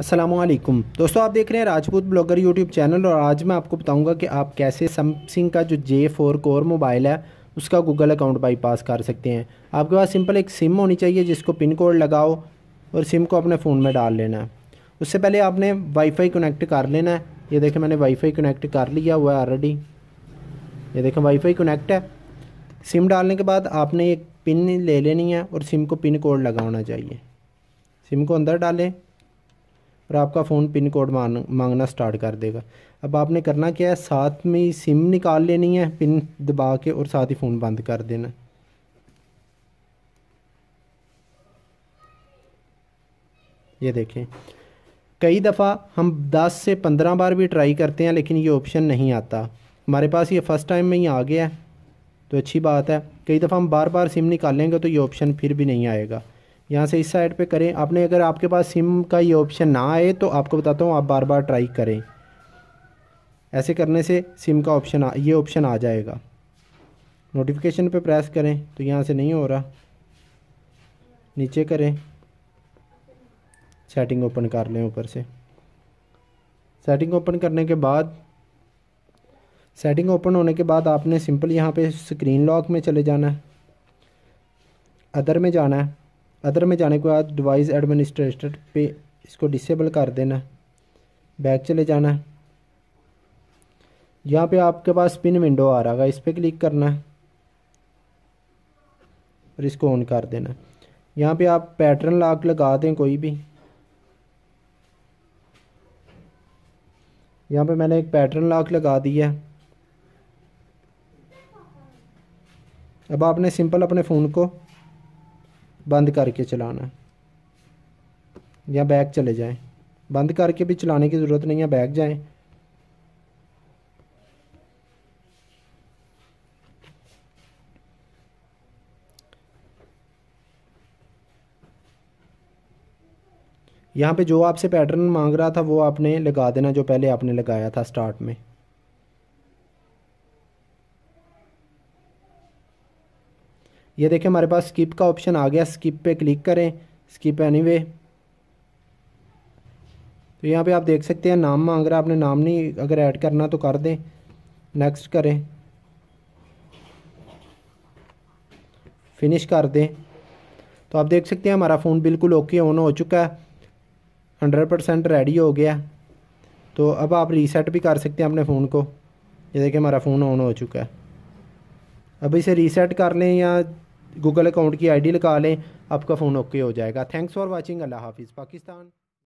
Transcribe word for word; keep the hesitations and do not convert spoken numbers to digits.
अस्सलामुअलैकुम दोस्तों, आप देख रहे हैं राजपूत ब्लॉगर YouTube चैनल और आज मैं आपको बताऊंगा कि आप कैसे सैमसंग का जो जे फोर कोर मोबाइल है उसका गूगल अकाउंट बाईपास कर सकते हैं। आपके पास सिंपल एक सिम होनी चाहिए जिसको पिन कोड लगाओ और सिम को अपने फ़ोन में डाल लेना है। उससे पहले आपने वाईफाई कनेक्ट कर लेना है। ये देखें, मैंने वाईफाई कनेक्ट कर लिया हुआ है ऑलरेडी। ये देखें, वाईफाई कनेक्ट है। सिम डालने के बाद आपने एक पिन ले लेनी है और सिम को पिन कोड लगाना चाहिए। सिम को अंदर डालें और आपका फ़ोन पिन कोड मांग मांगना स्टार्ट कर देगा। अब आपने करना क्या है, साथ में सिम निकाल लेनी है पिन दबा के और साथ ही फ़ोन बंद कर देना। ये देखें, कई दफ़ा हम दस से पंद्रह बार भी ट्राई करते हैं लेकिन ये ऑप्शन नहीं आता। हमारे पास ये फ़र्स्ट टाइम में ही आ गया है तो अच्छी बात है। कई दफ़ा हम बार बार सिम निकालेंगे तो ये ऑप्शन फिर भी नहीं आएगा। यहाँ से इस साइड पे करें आपने। अगर आपके पास सिम का ये ऑप्शन ना आए तो आपको बताता हूँ, आप बार बार ट्राई करें। ऐसे करने से सिम का ऑप्शन ये ऑप्शन आ जाएगा। नोटिफिकेशन पे प्रेस करें तो यहाँ से नहीं हो रहा, नीचे करें, सेटिंग ओपन कर लें ऊपर से। सेटिंग ओपन करने के बाद सेटिंग ओपन होने के बाद आपने सिंपल यहाँ पे स्क्रीन लॉक में चले जाना है, अदर में जाना है। अदर में जाने के बाद डिवाइस एडमिनिस्ट्रेटर पे इसको डिसेबल कर देना, बैक चले जाना है। यहाँ पे आपके पास पिन विंडो आ रहा है, इस पर क्लिक करना है और इसको ऑन कर देना। यहाँ पे आप पैटर्न लॉक लगा दें कोई भी। यहाँ पे मैंने एक पैटर्न लॉक लगा दिया है। अब आपने सिंपल अपने फ़ोन को बंद करके चलाना, या बैक चले जाएं। बंद करके भी चलाने की ज़रूरत नहीं है, बैक जाएं। यहाँ पे जो आपसे पैटर्न मांग रहा था वो आपने लगा देना, जो पहले आपने लगाया था स्टार्ट में। ये देखें, हमारे पास स्किप का ऑप्शन आ गया। स्किप पे क्लिक करें, स्किप एनीवे। तो यहाँ पे आप देख सकते हैं नाम मांग रहा है, आपने नाम नहीं अगर ऐड करना तो कर दें। नेक्स्ट करें, फिनिश कर दें। तो आप देख सकते हैं हमारा फ़ोन बिल्कुल ओके ऑन हो चुका है, हंड्रेड परसेंट रेडी हो गया। तो अब आप रीसेट भी कर सकते हैं अपने फ़ोन को। ये देखें, हमारा फ़ोन ऑन हो चुका है। अब इसे रीसेट कर लें या गूगल अकाउंट की आईडी लगा लें, आपका फ़ोन ओके हो जाएगा। Thanks for watching. अल्लाह हाफिज़। पाकिस्तान।